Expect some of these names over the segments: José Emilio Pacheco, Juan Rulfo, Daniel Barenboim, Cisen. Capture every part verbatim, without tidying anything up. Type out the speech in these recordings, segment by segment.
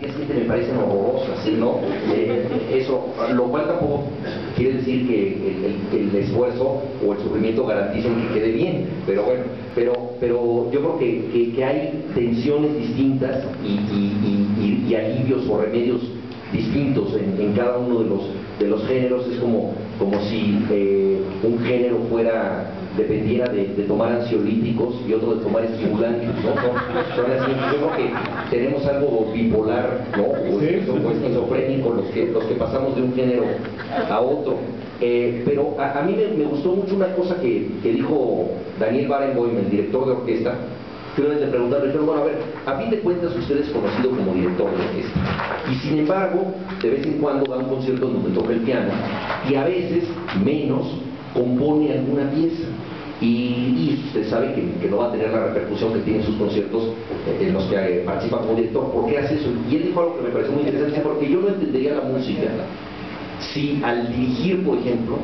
realmente me parece horroroso, ¿sí? ¿No? Eh, eso, lo cual tampoco quiere decir que el, el, el esfuerzo o el sufrimiento garanticen que quede bien, pero bueno, pero, pero yo creo que, que, que hay tensiones distintas y, y, y, y, y alivios o remedios distintos en, en cada uno de los, de los géneros. Es como, como si eh, un género fuera... dependiera de, de tomar ansiolíticos y otro de tomar estimulantes, ¿no? Son así. Yo creo que tenemos algo bipolar, ¿no? O esquizofrénico, los que, los que pasamos de un género a otro. Eh, pero a, a mí me, me gustó mucho una cosa que, que dijo Daniel Barenboim, el director de orquesta, que una vez le preguntaron, le dijeron, bueno, a ver, a fin de cuentas usted es conocido como director de orquesta. Y sin embargo, de vez en cuando va a un concierto donde toca el piano y a veces menos compone alguna pieza y, y usted sabe que, que no va a tener la repercusión que tienen sus conciertos en los que participa como director. ¿Por qué hace eso? Y él dijo algo que me pareció muy interesante, porque yo no entendería la música si al dirigir, por ejemplo,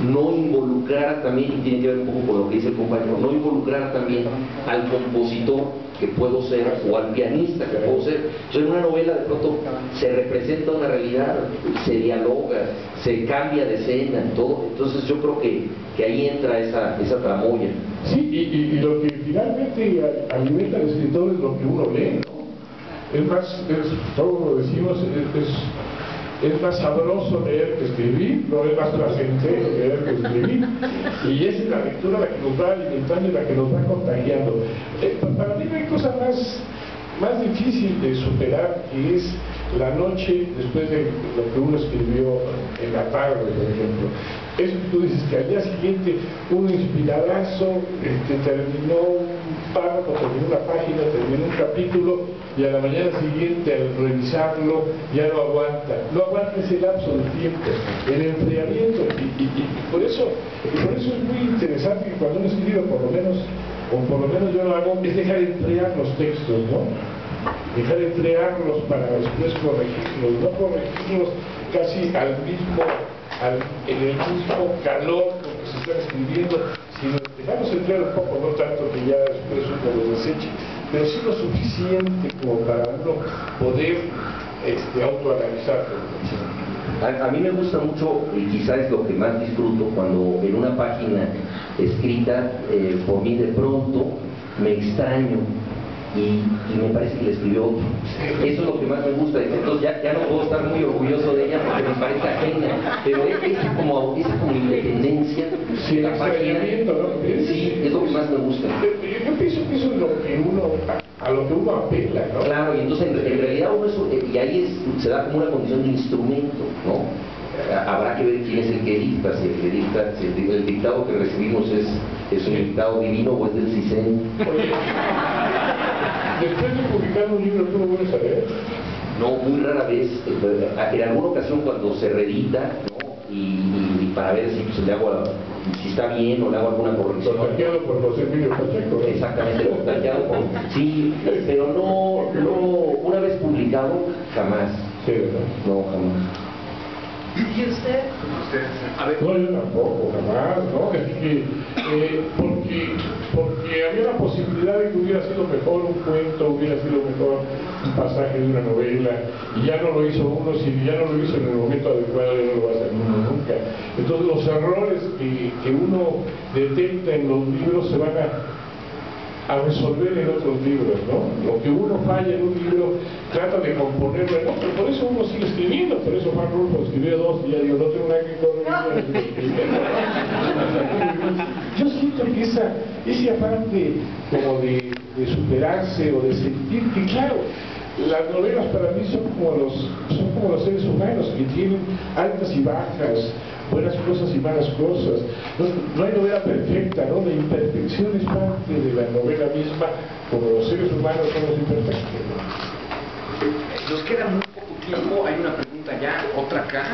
no involucrara también, y tiene que ver un poco con lo que dice el compañero, no involucrara también al compositor que puedo ser o al pianista que puedo ser. Entonces, en una novela de pronto se representa una realidad, se dialoga, se cambia de escena, todo. Entonces yo creo que, que ahí entra esa, esa tramoya. Sí, y, y, y lo que finalmente alimenta al escritor es lo que uno lee, ¿no? Es más, es, todos lo decimos, es, es... es más sabroso leer que escribir, no es más placentero leer que escribir, y esa es la lectura la que nos va alimentando y la que nos va contagiando. Eh, para mí no hay cosa más, más difícil de superar, que es la noche después de lo que uno escribió en la tarde, por ejemplo. Eso que tú dices, que al día siguiente uno inspiradazo, este, terminó un párrafo, terminó una página, terminó un capítulo, y a la mañana siguiente al revisarlo ya no aguanta, no aguanta ese lapso de tiempo, el enfriamiento, y, y, y por eso, y por eso es muy interesante que cuando uno escribe, por lo menos, o por lo menos yo lo hago, es dejar enfriar los textos, ¿no? Dejar enfriarlos para después corregirlos, no corregirlos casi al mismo, al, en el mismo calor con que se está escribiendo, sino dejarlos enfriar un poco, no tanto que ya después uno los deseche, pero sí lo suficiente como para uno poder este, autoanalizarlo. A, a mí me gusta mucho, y quizás es lo que más disfruto, cuando en una página escrita eh, por mí de pronto me extraño y, y me parece que le escribió otro. Eso es lo que más me gusta. Entonces ya, ya no puedo estar muy orgulloso de ella porque me parece ajena, pero es, es como, es como independencia de la página, sí, es lo que más me gusta. Yo pienso que eso es lo que uno, a lo que uno apela, ¿no? Claro, y entonces en, en realidad uno es, y ahí es, se da como una condición de instrumento, ¿no? Habrá que ver quién es el que dicta, si el que dicta, si el, el dictado que recibimos es, es un dictado divino o es del Cisen. Después de publicar un libro, ¿tú lo vuelves a leer? No, muy rara vez. En alguna ocasión cuando se reedita, ¿no? y, y, y para ver si pues, le hago a, si está bien o le hago alguna corrección. Contacteado por José Emilio Pacheco. Exactamente, contacteado por... Sí, pero no, no, una vez publicado, jamás. Sí, ¿verdad? No, jamás. ¿Y usted? A ver. No, yo tampoco, jamás, ¿no? Eh, eh, porque, porque había la posibilidad de que hubiera sido mejor un cuento, hubiera sido mejor un pasaje de una novela, y ya no lo hizo uno, si ya no lo hizo en el momento adecuado, ya no lo va a hacer uno nunca. Entonces los errores que, que uno detecta en los libros se van a... a resolver en otros libros, ¿no? Lo que uno falla en un libro trata de componerlo en otro, por eso uno sigue escribiendo, por eso Juan Rulfo escribió dos y ya digo, no tengo nada que corregir. Yo siento que esa, ese afán de, como de, de superarse o de sentir que, claro, las novelas para mí son como los, son como los seres humanos, que tienen altas y bajas, buenas cosas y malas cosas. No, no hay novela perfecta, ¿no? La imperfección es parte de la novela misma, como los seres humanos somos imperfectos, ¿no? Nos queda muy poco tiempo, hay una pregunta allá, otra acá.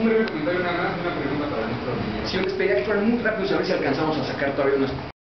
Un breve comentario nada más, una pregunta para nuestro señor. Señor, espera, que fueran muy rápido, a ver si alcanzamos a sacar todavía unas...